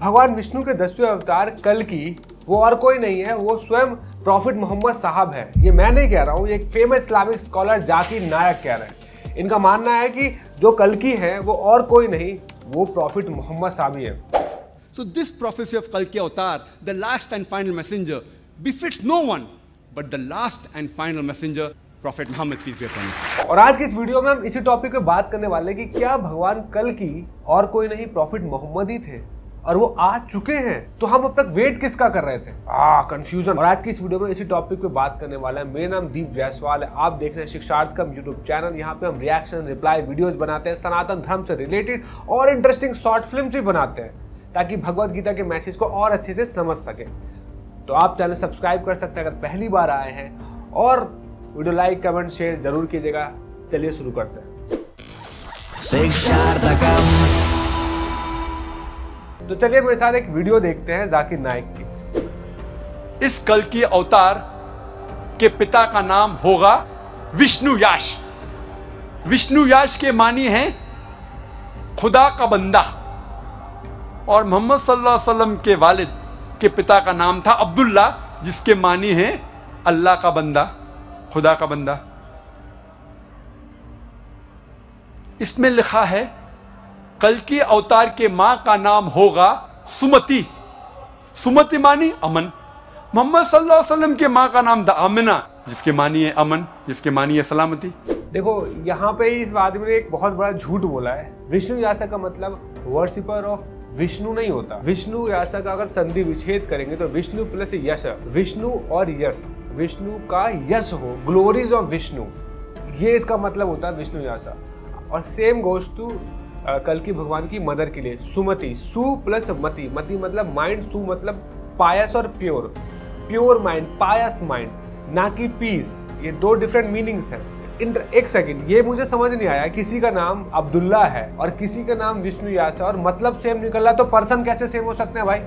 भगवान विष्णु के 10वें अवतार कल्कि, वो और कोई नहीं है, वो स्वयं प्रॉफिट मोहम्मद साहब है। ये मैं नहीं कह रहा हूँ, ये एक famous Islamic scholar Zakir Naik कह रहे हैं। इनका मानना है कि जो कल्कि है वो और कोई नहीं, वो प्रॉफिट मोहम्मद साहब ही है। So this prophecy of Kalki Avatar, the last and final messenger, befits no one but the last and final messenger, Prophet Muhammad peace be upon him। और आज के इस वीडियो में हम इसी टॉपिक पे बात करने वाले हैं कि क्या भगवान कल्कि और कोई नहीं प्रॉफिट मोहम्मद ही थे और वो आ चुके हैं, तो हम अब तक वेट किसका कर रहे थे? कंफ्यूजन। और आज की इस वीडियो में इसी टॉपिक पे बात करने वाला है। मेरा नाम दीप जायसवाल है, आप देख रहे हैं शिक्षार्थकम यूट्यूब चैनल। यहाँ पे हम रिएक्शन रिप्लाई वीडियोस बनाते हैं, सनातन धर्म से रिलेटेड और इंटरेस्टिंग शॉर्ट फिल्म भी बनाते हैं ताकि भगवद गीता के मैसेज को और अच्छे से समझ सके। तो आप चैनल सब्सक्राइब कर सकते हैं अगर पहली बार आए हैं, और वीडियो लाइक कमेंट शेयर जरूर कीजिएगा। चलिए शुरू करते हैं। तो चलिए मेरे साथ एक वीडियो देखते हैं जाकिर नाइक की। इस कल्कि अवतार के पिता का नाम होगा विष्णुयाश। विष्णुयाश के मानी है खुदा का बंदा, और मोहम्मद सल्लल्लाहु अलैहि वसल्लम के वालिद के पिता का नाम था अब्दुल्ला, जिसके मानी है अल्लाह का बंदा, खुदा का बंदा। इसमें लिखा है कल्कि अवतार के मां का नाम होगा सुमति। सुमति मानी अमन। मोहम्मद सल्लल्लाहु अलैहि वसल्लम के मां का नाम था आमिना, जिसके मानी है अमन, जिसके मानी है सलामती। देखो यहाँ पे इस आदमी ने एक बहुत बड़ा झूठ बोला है। विष्णुयासा का मतलब वर्शिपर ऑफ विष्णु नहीं होता। विष्णुयासा का अगर संधि विच्छेद करेंगे तो विष्णु प्लस यश, विष्णु और यश, विष्णु का यश हो, ग्लोरीज ऑफ विष्णु, ये इसका मतलब होता है विष्णुयासा। और सेम गोज टू कल्कि भगवान की मदर के लिए सुमति। सु प्लस मति, मति मतलब माइंड, सु मतलब पायस और pure, pure mind, pious mind, ना कि पीस। ये दो डिफरेंट मीनिंग्स हैं। एक सेकंड, ये मुझे समझ नहीं आया, किसी का नाम अब्दुल्ला है और किसी का नाम विष्णुयास है और मतलब सेम निकला, तो पर्सन कैसे सेम हो सकते हैं भाई?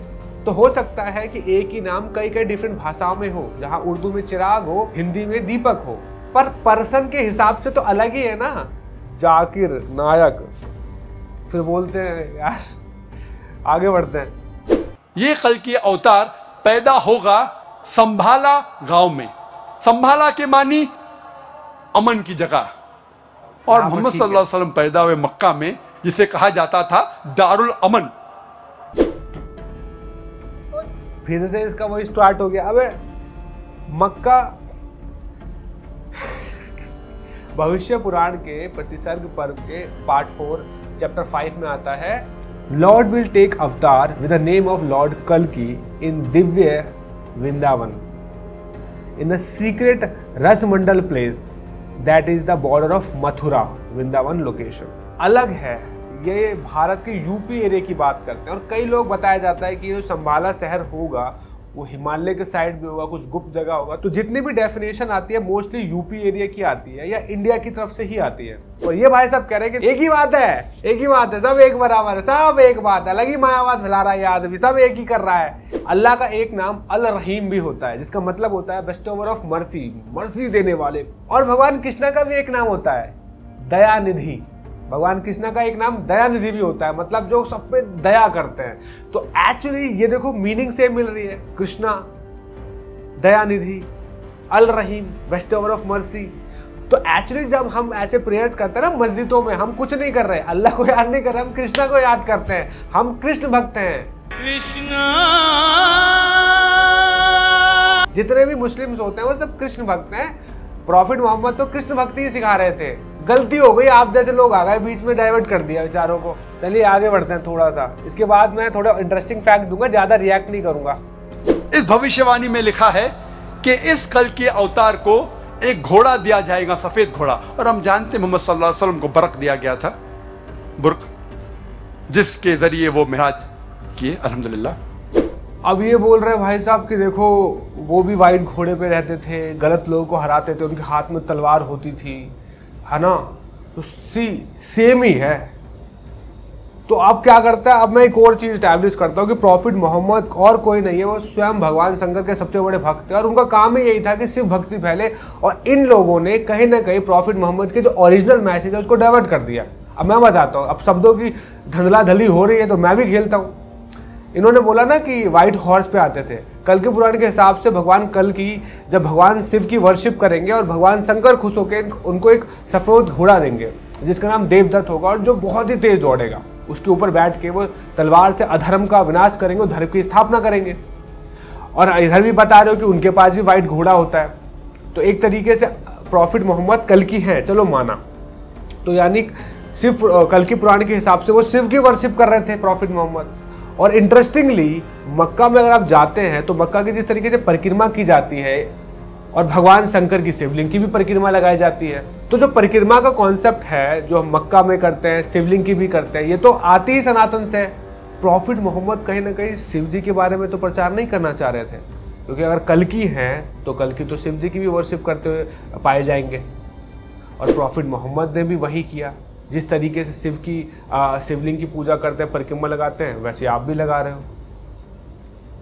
तो हो सकता है कि एक ही नाम कई कई डिफरेंट भाषाओं में हो, जहाँ उर्दू में चिराग हो, हिंदी में दीपक हो, पर पर्सन के हिसाब से तो अलग ही है ना। जाकिर नायक फिर बोलते हैं यार, आगे बढ़ते हैं। ये कल्कि अवतार पैदा होगा संभाला गांव में। संभाला के मानी अमन की जगह, और मोहम्मद सल्लल्लाहु अलैहि वसल्लम पैदा हुए मक्का में, जिसे कहा जाता था दारुल अमन। फिर से इसका वही स्टार्ट हो गया। अबे मक्का, भविष्य पुराण के प्रतिसर्ग पर्व के पार्ट 4 चैप्टर 5 में आता है, lord will take avatar with the name of lord कल्कि इन दिव्य Vrindavan in the secret Rasmandal place that is the border of Mathura. Vrindavan location अलग है, ये भारत के यूपी एरिया की बात करते हैं। और कई लोग बताया जाता है कि जो संभाला शहर होगा वो हिमालय के साइड भी होगा, कुछ गुप्त जगह होगा। तो जितनी भी डेफिनेशन आती है मोस्टली यूपी एरिया की आती है या इंडिया की तरफ से ही आती है। और ये भाई साहब कह रहे हैं कि एक ही बात है, सब एक बराबर है, सब एक बात, अलग ही मायावाद फैला रहा है आदमी, सब एक ही कर रहा है। अल्लाह का एक नाम अल रहीम भी होता है, जिसका मतलब होता है बेस्टोवर ऑफ मर्सी, मर्सी देने वाले। और भगवान कृष्णा का भी एक नाम होता है दयानिधि। भगवान कृष्णा का एक नाम दयानिधि भी होता है, मतलब जो सब पे दया करते हैं। तो एक्चुअली ये देखो मीनिंग सेम मिल रही है, Krishna Dayanidhi, Al Rahim bestower of mercy. तो एक्चुअली जब हम ऐसे प्रेयर्स करते हैं ना मस्जिदों में, हम कुछ नहीं कर रहे, अल्लाह को याद नहीं कर रहे, हम कृष्णा को याद करते हैं, हम कृष्ण भक्त हैं। कृष्णा, जितने भी मुस्लिम्स होते हैं वो सब कृष्ण भक्त हैं। प्रॉफिट मोहम्मद तो कृष्ण भक्ति ही सिखा रहे थे, गलती हो गई, आप जैसे लोग आ गए बीच में, डाइवर्ट कर दिया विचारों को। चलिए आगे बढ़ते हैं थोड़ा सा, इसके बाद मैं थोड़ा इंटरेस्टिंग फैक्ट दूंगा, ज्यादा रिएक्ट नहीं करूंगा। इस भविष्यवाणी में लिखा है कि इस कल्कि अवतार को एक घोड़ा दिया जाएगा, सफेद घोड़ा। और हम जानते हैं मोहम्मद सल्लल्लाहु अलैहि वसल्लम को बरक दिया गया था, बुर्क, जिसके जरिए वो मिराज किए अल्हम्दुलिल्लाह। अब ये बोल रहे भाई साहब कि देखो वो भी वाइट घोड़े पे रहते थे, गलत लोगों को हराते थे, उनके हाथ में तलवार होती थी, है ना? तो सेम ही है। तो अब क्या करता है, अब मैं एक और चीज़ इस्टैब्लिश करता हूँ कि प्रॉफिट मोहम्मद और कोई नहीं है, वो स्वयं भगवान शंकर के सबसे बड़े भक्त थे, और उनका काम ही यही था कि सिर्फ भक्ति फैले। और इन लोगों ने कहीं ना कहीं प्रॉफिट मोहम्मद के जो ओरिजिनल मैसेज है उसको डाइवर्ट कर दिया। अब मैं बताता हूँ, अब शब्दों की धंधला धली हो रही है तो मैं भी खेलता हूँ। इन्होंने बोला ना कि वाइट हॉर्स पे आते थे। कल्कि पुराण के हिसाब से भगवान कल्कि जब भगवान शिव की वर्शिप करेंगे और भगवान शंकर खुश होकर उनको एक सफ़ेद घोड़ा देंगे जिसका नाम देवदत्त होगा और जो बहुत ही तेज दौड़ेगा, उसके ऊपर बैठ के वो तलवार से अधर्म का विनाश करेंगे और धर्म की स्थापना करेंगे। और इधर भी बता रहे हो कि उनके पास भी वाइट घोड़ा होता है, तो एक तरीके से प्रॉफिट मोहम्मद कल्कि हैं, चलो माना। तो यानी शिव कल्कि पुराण के हिसाब से वो शिव की वर्शिप कर रहे थे प्रॉफिट मोहम्मद। और इंटरेस्टिंगली मक्का में अगर आप जाते हैं तो मक्का की जिस तरीके से परिक्रमा की जाती है और भगवान शंकर की शिवलिंग की भी परिक्रमा लगाई जाती है, तो जो परिक्रमा का कॉन्सेप्ट है जो हम मक्का में करते हैं, शिवलिंग की भी करते हैं, ये तो आती ही सनातन से। प्रॉफिट मोहम्मद कहीं ना कहीं शिव जी के बारे में तो प्रचार नहीं करना चाह रहे थे, क्योंकि अगर कल्कि हैं तो कल्कि तो शिव जी की भी वर्शिप करते हुए पाए जाएंगे। और प्रॉफिट मोहम्मद ने भी वही किया, जिस तरीके से शिव की शिवलिंग की पूजा करते हैं, परिक्रमा लगाते हैं, वैसे आप भी लगा रहे हो।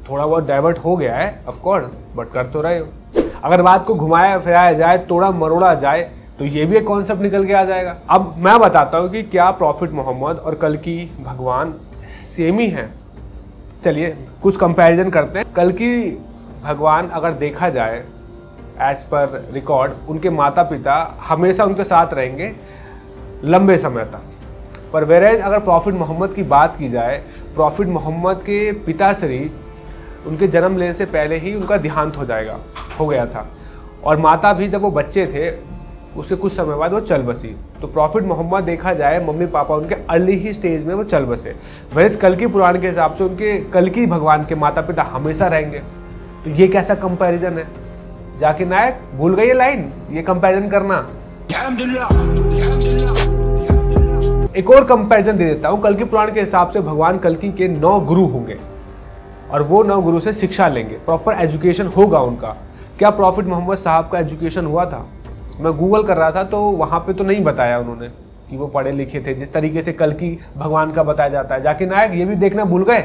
थोड़ा बहुत डाइवर्ट हो गया है ऑफकोर्स, बट कर तो रहे हो। अगर बात को घुमाया फिराया जाए, तोड़ा मरोड़ा जाए, तो ये भी एक कॉन्सेप्ट निकल के आ जाएगा। अब मैं बताता हूँ कि क्या प्रॉफिट मोहम्मद और कल्कि भगवान सेम ही हैं। चलिए कुछ कंपैरिजन करते हैं। कल्कि भगवान अगर देखा जाए एज पर रिकॉर्ड, उनके माता पिता हमेशा उनके साथ रहेंगे लंबे समय तक। पर वेरेज अगर प्रॉफिट मोहम्मद की बात की जाए, प्रॉफिट मोहम्मद के पिताश्री उनके जन्म लेने से पहले ही उनका देहांत हो गया था, और माता भी जब वो बच्चे थे उसके कुछ समय बाद वो चल बसी। तो प्रॉफिट मोहम्मद देखा जाए मम्मी पापा उनके अर्ली ही स्टेज में वो चल बसे। वेरेज कल्कि पुराण के हिसाब से उनके कल्कि भगवान के माता पिता हमेशा रहेंगे। तो ये कैसा कंपैरिजन है? जाकिर नायक भूल गई ये लाइन, ये कंपैरिजन करना। एक और कंपैरिजन दे देता हूँ। कल्कि पुराण के हिसाब से भगवान कल्कि के 9 गुरु होंगे और वो 9 गुरु से शिक्षा लेंगे, प्रॉपर एजुकेशन होगा उनका। क्या प्रॉफिट मोहम्मद साहब का एजुकेशन हुआ था? मैं गूगल कर रहा था तो वहाँ पे तो नहीं बताया उन्होंने कि वो पढ़े लिखे थे, जिस तरीके से कल्कि भगवान का बताया जाता है। जाकिर नायक ये भी देखना भूल गए।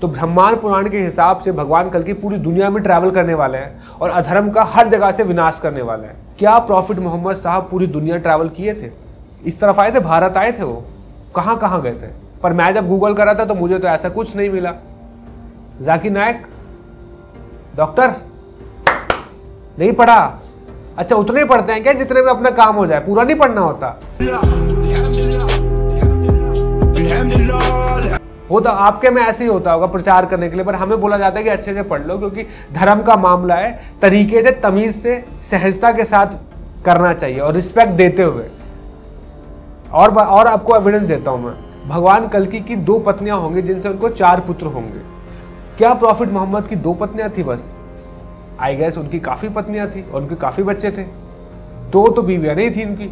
तो ब्रह्मांड पुराण के हिसाब से भगवान कल्कि पूरी दुनिया में ट्रैवल करने वाले हैं और अधर्म का हर जगह से विनाश करने वाले हैं। क्या प्रॉफिट मोहम्मद साहब पूरी दुनिया ट्रैवल किए थे? इस तरफ आए थे, भारत आए थे, वो कहाँ कहाँ गए थे? पर मैं जब गूगल कर रहा था तो मुझे तो ऐसा कुछ नहीं मिला। जाकिर नायक डॉक्टर नहीं पढ़ा? अच्छा उतने ही पढ़ते हैं क्या जितने में अपना काम हो जाए, पूरा नहीं पढ़ना होता। वो तो आपके में ऐसे ही होता होगा प्रचार करने के लिए, पर हमें बोला जाता है कि अच्छे से पढ़ लो, क्योंकि धर्म का मामला है, तरीके से, तमीज से, सहजता के साथ करना चाहिए और रिस्पेक्ट देते हुए। और आपको एविडेंस देता हूँ मैं। भगवान कल्कि की 2 पत्नियां होंगी जिनसे उनको 4 पुत्र होंगे। क्या प्रॉफिट मोहम्मद की 2 पत्नियां थी? बस आई गेस उनकी काफ़ी पत्नियां थी और उनके काफ़ी बच्चे थे। 2 तो बीवियाँ नहीं थी उनकी।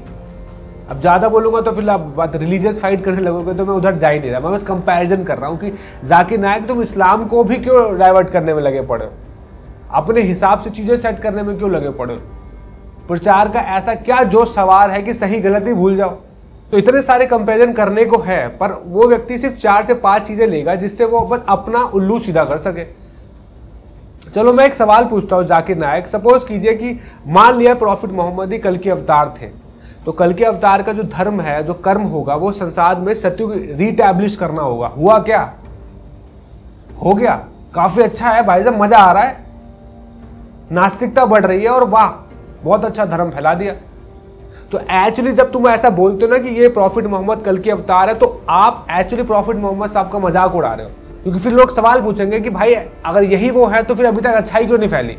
अब ज़्यादा बोलूँगा तो फिर आप बात रिलीजियस फाइट करने लगोगे, तो मैं उधर जा ही नहीं रहा। मैं बस कंपैरिजन कर रहा हूँ कि जाकिर नायक तुम इस्लाम को भी क्यों डाइवर्ट करने में लगे पड़े हो, अपने हिसाब से चीज़ें सेट करने में क्यों लगे पड़े हो? प्रचार का ऐसा क्या जोश सवार है कि सही गलत ही भूल जाओ। तो इतने सारे कंपैरिजन करने को है, पर वो व्यक्ति सिर्फ 4 से 5 चीज़ें लेगा जिससे वो बस अपना उल्लू सीधा कर सके। चलो मैं एक सवाल पूछता हूँ जाकिर नायक। सपोज कीजिए कि मान लिया प्रॉफिट मोहम्मद ही कल्कि अवतार थे, तो कल्कि अवतार का जो धर्म है, जो कर्म होगा, वो संसार में सत्य को रीटैब्लिश करना होगा। हुआ क्या? हो गया। काफी अच्छा है भाई साहब, मजा आ रहा है, नास्तिकता बढ़ रही है और वाह बहुत अच्छा धर्म फैला दिया। तो एक्चुअली जब तुम ऐसा बोलते हो ना कि ये प्रॉफिट मोहम्मद कल्कि अवतार है, तो आप एक्चुअली प्रॉफिट मोहम्मद साहब का मजाक उड़ा रहे हो, क्योंकि फिर लोग सवाल पूछेंगे कि भाई अगर यही वो है तो फिर अभी तक अच्छाई क्यों नहीं फैली?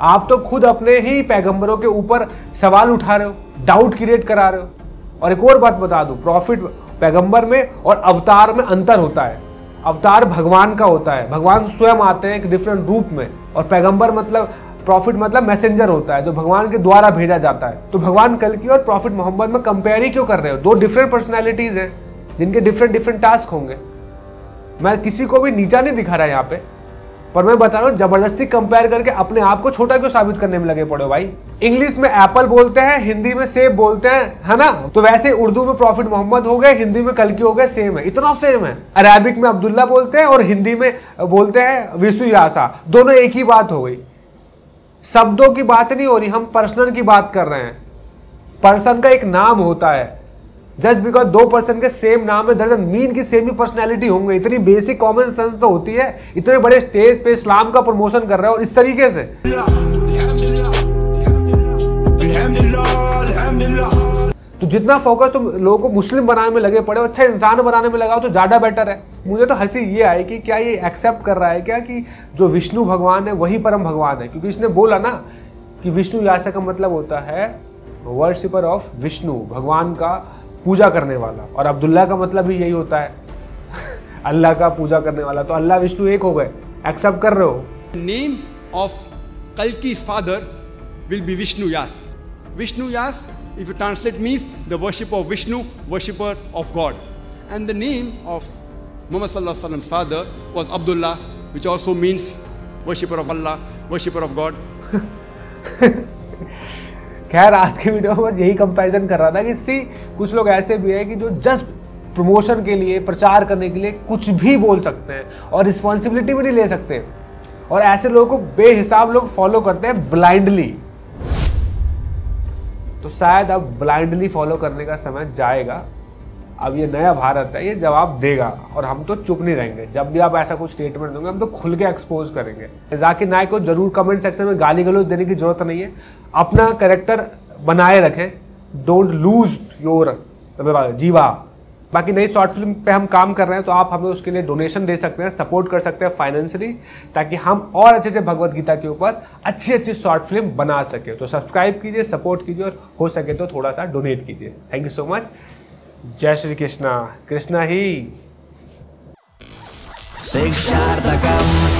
आप तो खुद अपने ही पैगंबरों के ऊपर सवाल उठा रहे हो, डाउट क्रिएट करा रहे हो। और एक और बात बता दूं, प्रॉफिट पैगंबर में और अवतार में अंतर होता है। अवतार भगवान का होता है, भगवान स्वयं आते हैं एक डिफरेंट रूप में, और पैगंबर मतलब प्रॉफिट मतलब मैसेंजर होता है जो भगवान के द्वारा भेजा जाता है। तो भगवान कल्कि और प्रॉफिट मोहम्मद में कंपेयर ही क्यों कर रहे हो? 2 डिफरेंट पर्सनैलिटीज़ हैं जिनके डिफरेंट टास्क होंगे। मैं किसी को भी नीचा नहीं दिखा रहा यहाँ पे, पर मैं बता रहा हूँ जबरदस्ती कंपेयर करके अपने आप को छोटा क्यों साबित करने में लगे पड़े हो भाई। इंग्लिश में एप्पल बोलते हैं, हिंदी में सेब बोलते हैं, है ना? तो वैसे उर्दू में प्रॉफिट मोहम्मद हो गए, हिंदी में कल्कि हो गए, सेम है, इतना सेम है। अरेबिक में अब्दुल्ला बोलते हैं और हिंदी में बोलते हैं विष्णुयाशा, दोनों एक ही बात हो गई। शब्दों की बात नहीं हो रही, हम पर्सनल की बात कर रहे हैं। पर्सन का एक नाम होता है, जस्ट बिकॉज दो पर्सन के सेम नाम है दर्जन मीन की सेम ही पर्सनैलिटी होंगे। इतनी बेसिक कॉमन सेंस तो होती है। इतने बड़े स्टेज पे इस्लाम का प्रमोशन कर रहा है और इस तरीके से। तो जितना फोकस तुम लोगों को मुस्लिम बनाने में लगे पड़े और अच्छा इंसान बनाने में लगाओ तो ज़्यादा बेटर है। मुझे तो हंसी ये आई कि क्या ये एक्सेप्ट कर रहा है क्या कि जो विष्णु भगवान है वही परम भगवान है, क्योंकि इसने बोला ना कि विष्णु यासा का मतलब होता है वर्शिपर ऑफ विष्णु, भगवान का पूजा करने वाला, और अब्दुल्ला का मतलब भी यही होता है अल्लाह का पूजा करने वाला। तो अल्लाह विष्णु एक हो गए, एक्सेप्ट कर रहे हो। नेम ऑफ कल्की father will be Vishnu Yash. Vishnu Yas, if you translate, means the worshipper of Vishnu, worshipper of God. And the name of Muhammad Sallallahu Alaihi Wasallam's father was Abdullah, which also means worshipper of Allah, worshipper of God. खैर आज के video में यही comparison कर रहा था कि सी कुछ लोग ऐसे भी हैं कि जो जस्ट प्रमोशन के लिए, प्रचार करने के लिए कुछ भी बोल सकते हैं और रिस्पॉन्सिबिलिटी भी नहीं ले सकते, और ऐसे लोगों को बेहिसाब लोग फॉलो करते हैं ब्लाइंडली। तो शायद अब ब्लाइंडली फॉलो करने का समय जाएगा। अब ये नया भारत है, ये जवाब देगा और हम तो चुप नहीं रहेंगे। जब भी आप ऐसा कुछ स्टेटमेंट दोगे हम तो खुल के एक्सपोज करेंगे। जाकिर नाइक को जरूर कमेंट सेक्शन में गाली गलौज देने की जरूरत नहीं है। अपना कैरेक्टर बनाए रखें, डोंट लूज योर जीवा। बाकी नई शॉर्ट फिल्म पे हम काम कर रहे हैं तो आप हमें उसके लिए डोनेशन दे सकते हैं, सपोर्ट कर सकते हैं फाइनेंशियली, ताकि हम और अच्छे से भगवद गीता के ऊपर अच्छी अच्छी शॉर्ट फिल्म बना सके। तो सब्सक्राइब कीजिए, सपोर्ट कीजिए और हो सके तो थोड़ा सा डोनेट कीजिए। Thank you so much. जय श्री कृष्णा। कृष्णा ही शिक्षार्थकम।